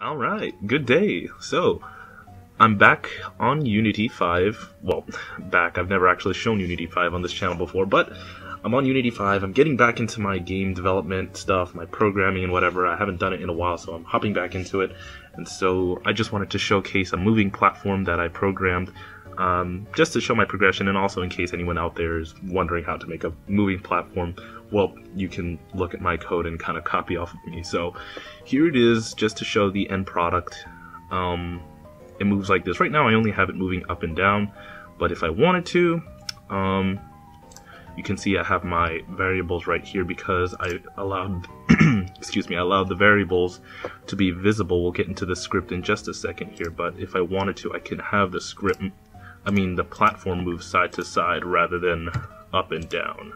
Alright, good day. So, I'm back on Unity 5. Well, back. I've never actually shown Unity 5 on this channel before, but I'm on Unity 5. I'm getting back into my game development stuff, my programming and whatever. I haven't done it in a while, so I'm hopping back into it. And so, I just wanted to showcase a moving platform that I programmed, just to show my progression, and also in case anyone out there is wondering how to make a moving platform. Well, you can look at my code and kind of copy off of me. So here it is, just to show the end product. It moves like this. Right now I only have it moving up and down, but if I wanted to, you can see I have my variables right here because I allowed excuse me, I allowed the variables to be visible. We'll get into the script in just a second here, but if I wanted to, I can have the script, I mean the platform, move side to side rather than up and down,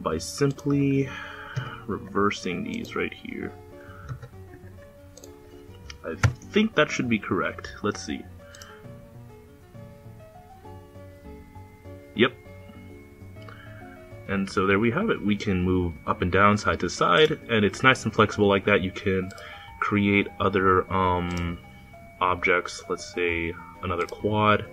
by simply reversing these right here. I think that should be correct. Let's see. Yep. And so there we have it. We can move up and down, side to side, and it's nice and flexible like that. You can create other objects, let's say another quad,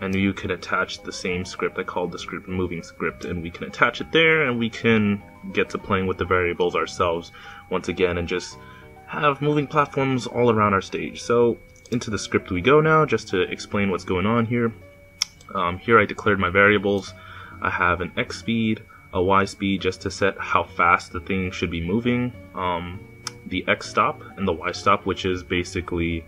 and you can attach the same script. I called the script moving script, and we can attach it there, and we can get to playing with the variables ourselves once again and just have moving platforms all around our stage. So into the script we go now, just to explain what's going on here. Here I declared my variables. I have an X speed, a Y speed, just to set how fast the thing should be moving, the X stop and the Y stop, which is basically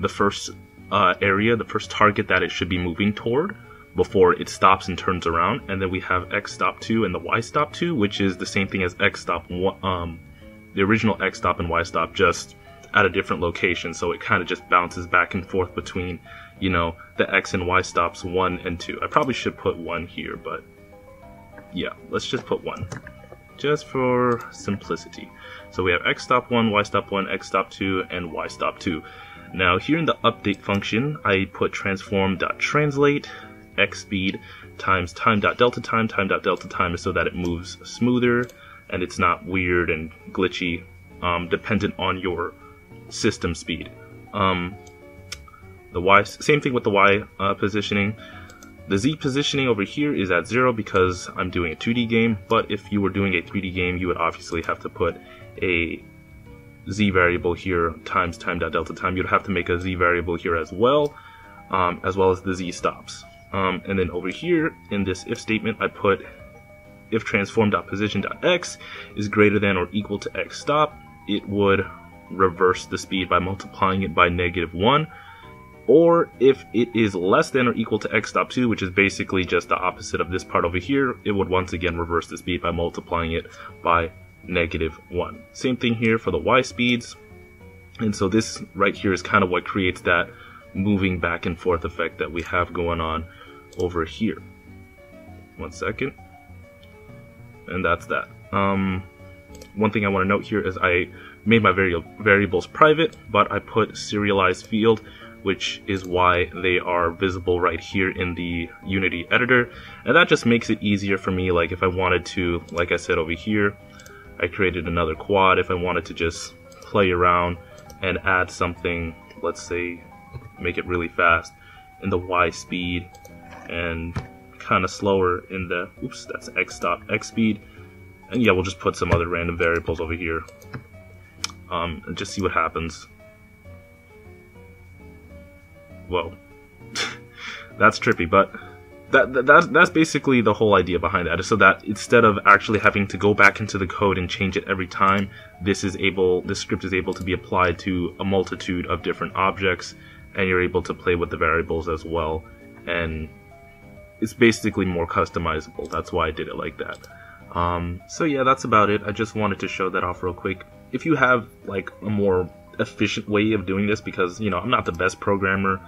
the first area, the first target that it should be moving toward before it stops and turns around. And then we have X stop 2 and the Y stop 2, which is the same thing as X stop 1, the original X stop and Y stop, just at a different location. So it kind of just bounces back and forth between, you know, the X and Y stops 1 and 2. I probably should put 1 here, but yeah, let's just put 1 just for simplicity. So we have X stop 1, Y stop 1, X stop 2, and Y stop 2. Now here in the update function, I put transform.translate x speed times time.delta time, time.delta time, so that it moves smoother and it's not weird and glitchy, dependent on your system speed. The Y, same thing with the Y positioning. The Z positioning over here is at 0 because I'm doing a 2D game, but if you were doing a 3D game, you would obviously have to put a Z variable here times time dot delta time. You'd have to make a Z variable here as well as the Z stops. And then over here in this if statement, I put if transform dot position dot X is greater than or equal to X stop, it would reverse the speed by multiplying it by -1. Or if it is less than or equal to X stop 2, which is basically just the opposite of this part over here, it would once again reverse the speed by multiplying it by -1. Same thing here for the Y speeds. And so this right here is kind of what creates that moving back and forth effect that we have going on over here. One second. And that's that. One thing I want to note here is I made my variables private, but I put serialized field, which is why they are visible right here in the Unity editor. And that just makes it easier for me, like if I wanted to, like I said over here, I created another quad. If I wanted to just play around and add something, let's say make it really fast in the Y speed and kind of slower in the, oops, that's X stop, X speed. And yeah, we'll just put some other random variables over here and just see what happens. Whoa, that's trippy, but that's basically the whole idea behind that, is so that instead of actually having to go back into the code and change it every time, this script is able to be applied to a multitude of different objects, and you're able to play with the variables as well, and it's basically more customizable. That's why I did it like that. So yeah, that's about it. I just wanted to show that off real quick. If you have like a more efficient way of doing this, because you know I'm not the best programmer,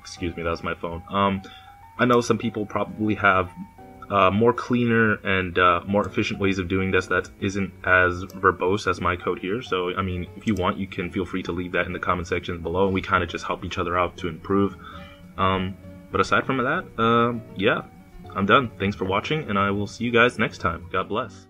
excuse me, that was my phone. I know some people probably have more cleaner and more efficient ways of doing this that isn't as verbose as my code here. So, I mean, if you want, you can feel free to leave that in the comment sections below, and we kind of just help each other out to improve. But aside from that, yeah, I'm done. Thanks for watching, and I will see you guys next time. God bless.